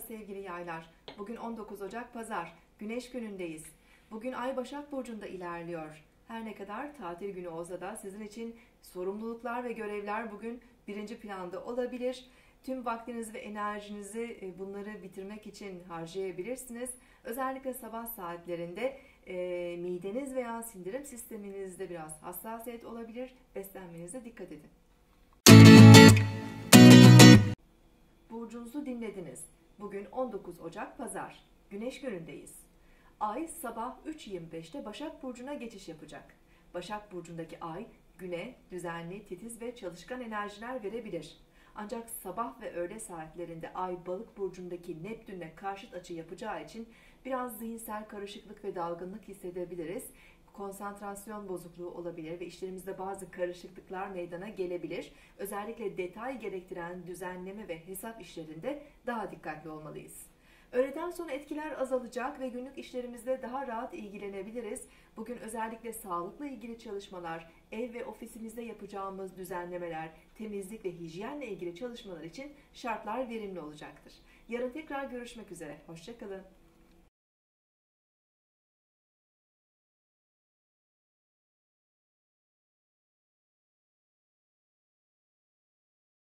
Merhaba sevgili yaylar. Bugün 19 Ocak Pazar, Güneş günündeyiz. Bugün Ay Başak Burcu'nda ilerliyor. Her ne kadar tatil günü olsa da sizin için sorumluluklar ve görevler bugün birinci planda olabilir. Tüm vaktinizi ve enerjinizi bunları bitirmek için harcayabilirsiniz. Özellikle sabah saatlerinde mideniz veya sindirim sisteminizde biraz hassasiyet olabilir. Beslenmenize dikkat edin. Burcunuzu dinlediniz. Bugün 19 Ocak Pazar. Güneş günündeyiz. Ay sabah 3:25'te Başak Burcu'na geçiş yapacak. Başak Burcu'ndaki ay güne düzenli, titiz ve çalışkan enerjiler verebilir. Ancak sabah ve öğle saatlerinde ay Balık Burcu'ndaki Neptün'le karşıt açı yapacağı için biraz zihinsel karışıklık ve dalgınlık hissedebiliriz. Konsantrasyon bozukluğu olabilir ve işlerimizde bazı karışıklıklar meydana gelebilir. Özellikle detay gerektiren düzenleme ve hesap işlerinde daha dikkatli olmalıyız. Öğleden sonra etkiler azalacak ve günlük işlerimizde daha rahat ilgilenebiliriz. Bugün özellikle sağlıkla ilgili çalışmalar, ev ve ofisimizde yapacağımız düzenlemeler, temizlik ve hijyenle ilgili çalışmalar için şartlar verimli olacaktır. Yarın tekrar görüşmek üzere. Hoşça kalın.